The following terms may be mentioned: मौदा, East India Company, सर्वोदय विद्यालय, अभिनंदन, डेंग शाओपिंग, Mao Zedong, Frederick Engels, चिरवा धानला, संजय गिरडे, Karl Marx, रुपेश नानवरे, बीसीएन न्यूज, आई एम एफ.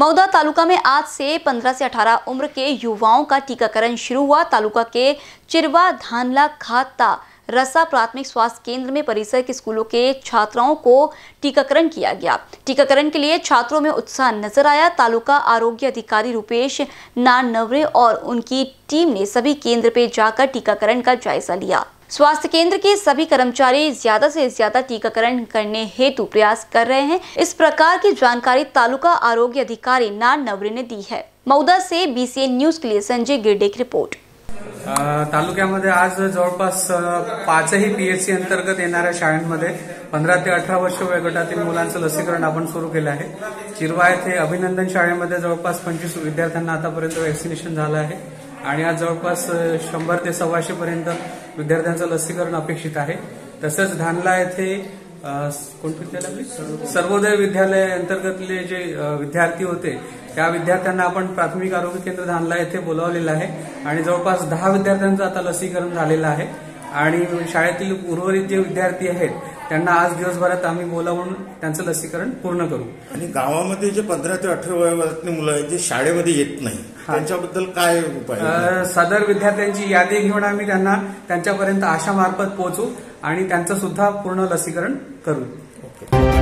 मौदा तालुका में आज से 15 से 18 उम्र के युवाओं का टीकाकरण शुरू हुआ। तालुका के चिरवा धानला खाता रसा प्राथमिक स्वास्थ्य केंद्र में परिसर के स्कूलों के छात्राओं को टीकाकरण किया गया। टीकाकरण के लिए छात्रों में उत्साह नजर आया। तालुका आरोग्य अधिकारी रुपेश नानवरे और उनकी टीम ने सभी केंद्र पे जाकर टीकाकरण का जायजा लिया। स्वास्थ्य केंद्र के सभी कर्मचारी ज्यादा से ज्यादा टीकाकरण करने हेतु प्रयास कर रहे हैं। इस प्रकार की जानकारी तालुका आरोग्य अधिकारी नानवरे ने दी है। मौदा से बीसीएन न्यूज के लिए संजय गिरडे की रिपोर्ट। तालुक्यामध्ये आज जवळपास 5ही पीएचसी अंतर्गत येणाऱ्या शाळांमध्ये 15 ते 18 वर्ष वयोगटातील मुलांचं लसीकरण आपण सुरू केलं आहे। चिरवा येथे अभिनंदन शाळेमध्ये जवळपास 25 विद्यार्थ्यांना आतापर्यंत वैक्सिनेशन झालं आहे आणि आज जवळपास 100 ते 125 पर्यंत विद्यार्थ्यांचं लसीकरण अपेक्षित आहे। तसंच धानला येथे सर्वोदय विद्यालय अंतर्गतले जे विद्यार्थी होते त्या विद्यार्थ्यांना आपण प्राथमिक आरोग्य केंद्र धानला येथे बोलावलेलं आहे आणि जवळपास 10 विद्यार्थ्यांचं आता लसीकरण झालेलं आहे आणि शाळेतील उर्वरित जे विद्यार्थी आहेत त्यांना आज दिवसभरात आम्ही बोलावून त्यांचं लसीकरण पूर्ण करू। आणि गावामध्ये जे 15 ते 18 वयोगटातले मुलं आहेत जे शाळेमध्ये येत नाही त्यांच्याबद्दल काय उपाय? सदर विद्यार्थ्यांची यादी घेऊन आम्ही त्यांना त्यांच्यापर्यंत आशा मार्फत पोहोचू आणि त्यांचं सुद्धा पूर्ण लसीकरण करू।